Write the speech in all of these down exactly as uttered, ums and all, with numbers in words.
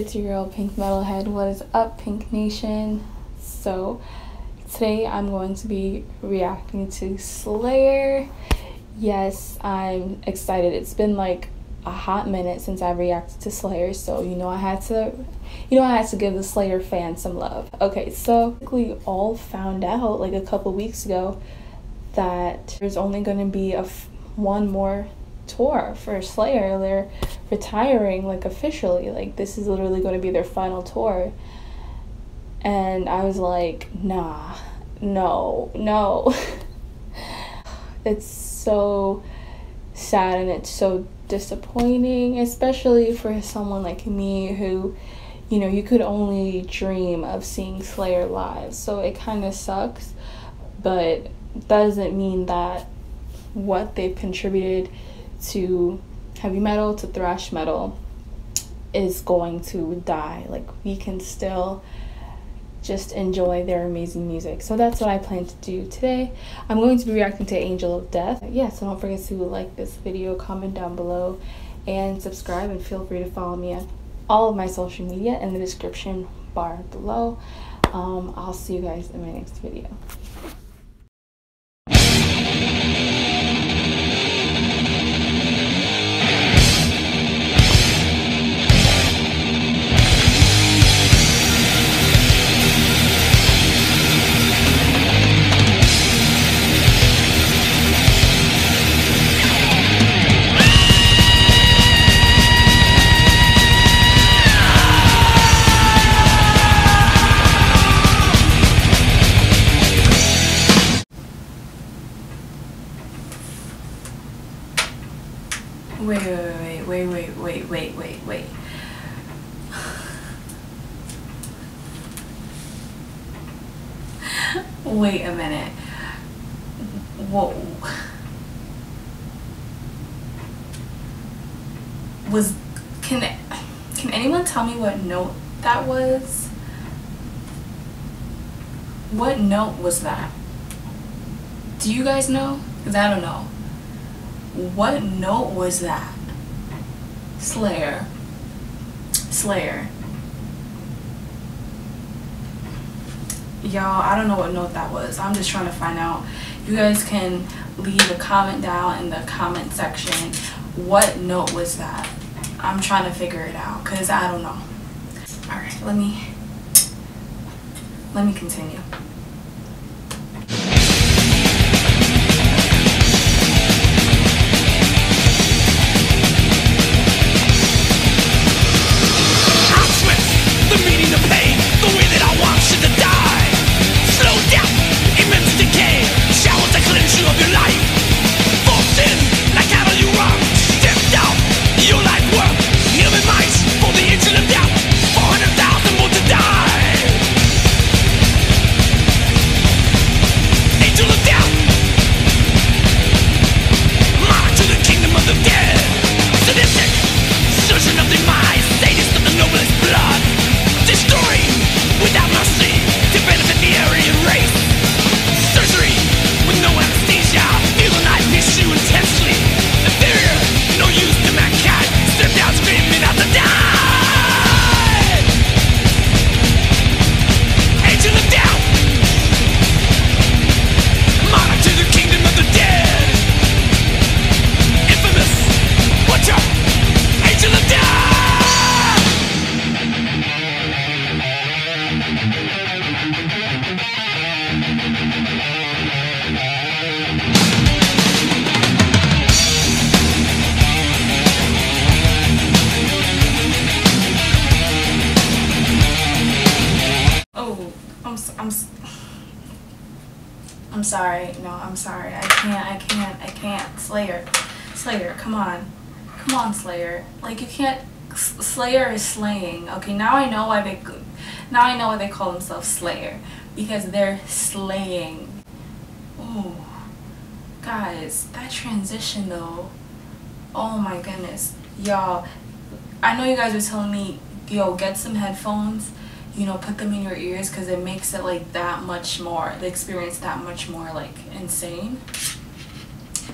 It's your girl PinkMetalHead. What is up, Pink Nation? So today I'm going to be reacting to Slayer. Yes, I'm excited. It's been like a hot minute since I've reacted to Slayer, so you know I had to you know I had to give the Slayer fans some love. Okay, so we all found out like a couple weeks ago that there's only going to be a f one more tour for Slayer. They're retiring, like, officially. Like, this is literally going to be their final tour. And I was like, nah, no, no. It's so sad and it's so disappointing, especially for someone like me who, you know, you could only dream of seeing Slayer live. So it kind of sucks, but doesn't mean that what they've contributed to heavy metal, to thrash metal, is going to die. Like, we can still just enjoy their amazing music. So that's what I plan to do today. I'm going to be reacting to Angel of Death. Yeah, so don't forget to like this video, comment down below, and subscribe, and feel free to follow me on all of my social media in the description bar below. Um, I'll see you guys in my next video. Wait, wait, wait, wait, wait, wait, wait, wait. Wait a minute. Whoa. Was, can, can anyone tell me what note that was? What note was that? Do you guys know? 'Cause I don't know. What note was that? Slayer. Slayer. Y'all, I don't know what note that was. I'm just trying to find out. You guys can leave a comment down in the comment section. What note was that? I'm trying to figure it out because I don't know. Alright, let me, let me continue. I'm sorry. No, I'm sorry. I can't. I can't. I can't. Slayer. Slayer. Come on. Come on, Slayer. Like, you can't. Slayer is slaying. Okay, now I know why they. Now I know why they call themselves Slayer. Because they're slaying. Ooh. Guys, that transition though. Oh my goodness. Y'all, I know you guys were telling me, yo, get some headphones. You know, put them in your ears because it makes it like that much more, the experience that much more like insane.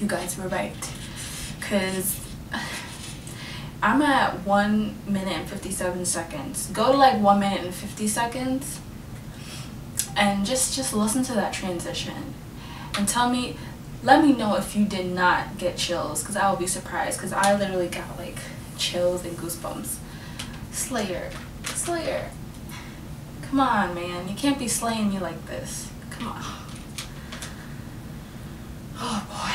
You guys were right, because I'm at one minute and fifty-seven seconds. Go to like one minute and fifty seconds and just just listen to that transition and tell me, let me know if you did not get chills, because I will be surprised, because I literally got like chills and goosebumps. Slayer, Slayer, come on, man, you can't be slaying me like this. Come on. Oh boy.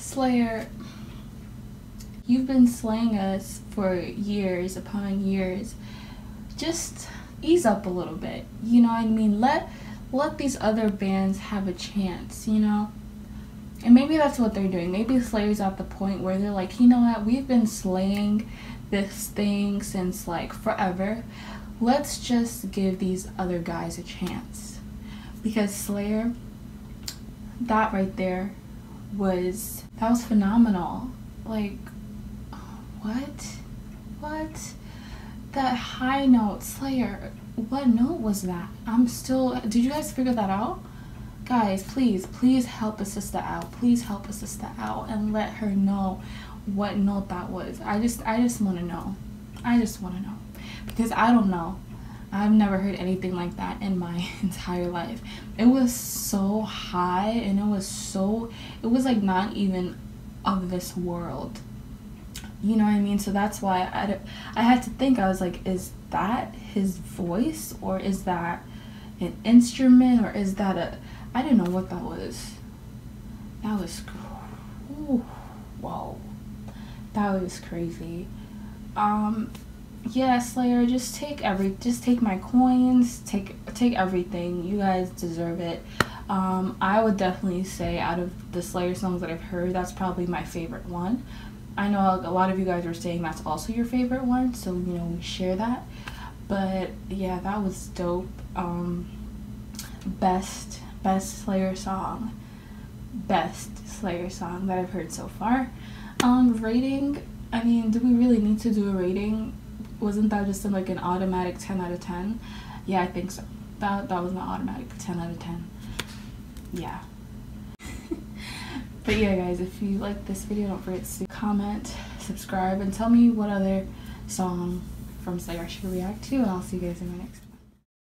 Slayer, you've been slaying us for years upon years. Just ease up a little bit, you know what I mean? Let let these other bands have a chance, you know? And maybe that's what they're doing. Maybe Slayer's at the point where they're like, you know what, we've been slaying this thing since like forever. Let's just give these other guys a chance. Because Slayer, that right there, was that was phenomenal. Like what what that high note, Slayer, what note was that? I'm still, did you guys figure that out? Guys, please please help a sister out. Please help a sister out and let her know what note that was. I just I just want to know. I just want to know, because I don't know. I've never heard anything like that in my entire life. It was so high, and it was so, it was like not even of this world. You know what I mean? So that's why I, I had to think. I was like, is that his voice, or is that an instrument, or is that a, I didn't know what that was. That was, ooh, whoa. That was crazy. Um, yeah, Slayer, just take every just take my coins, take take everything. You guys deserve it. Um, I would definitely say out of the Slayer songs that I've heard, that's probably my favorite one. I know a lot of you guys were saying that's also your favorite one, so you know, we share that. But yeah, that was dope. Um, best best Slayer song, best Slayer song that I've heard so far. Um, rating. I mean, do we really need to do a rating? Wasn't that just like an automatic ten out of ten? Yeah, I think so. That that was an automatic ten out of ten. Yeah. But yeah, guys, if you like this video, don't forget to comment, subscribe, and tell me what other song from Slayer I should react to, and I'll see you guys in my next video.